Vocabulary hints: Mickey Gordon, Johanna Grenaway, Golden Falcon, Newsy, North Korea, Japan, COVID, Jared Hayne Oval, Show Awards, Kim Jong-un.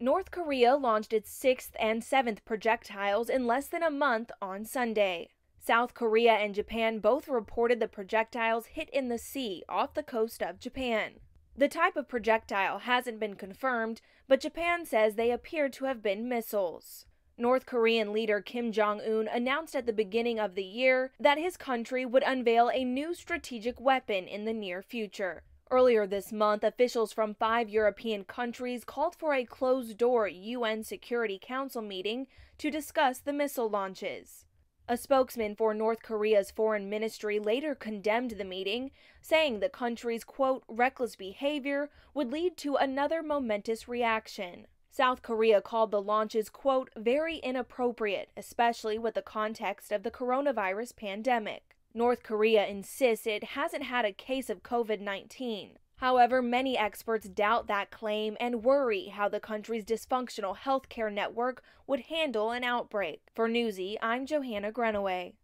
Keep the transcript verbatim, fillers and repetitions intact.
North Korea launched its sixth and seventh projectiles in less than a month on Sunday. South Korea and Japan both reported the projectiles hit in the sea off the coast of Japan. The type of projectile hasn't been confirmed, but Japan says they appear to have been missiles. North Korean leader Kim Jong-un announced at the beginning of the year that his country would unveil a new strategic weapon in the near future. Earlier this month, officials from five European countries called for a closed-door U N Security Council meeting to discuss the missile launches. A spokesman for North Korea's foreign ministry later condemned the meeting, saying the country's, quote, reckless behavior would lead to another momentous reaction. South Korea called the launches, quote, very inappropriate, especially with the context of the coronavirus pandemic. North Korea insists it hasn't had a case of COVID nineteen. However, many experts doubt that claim and worry how the country's dysfunctional healthcare network would handle an outbreak. For Newsy, I'm Johanna Grenaway.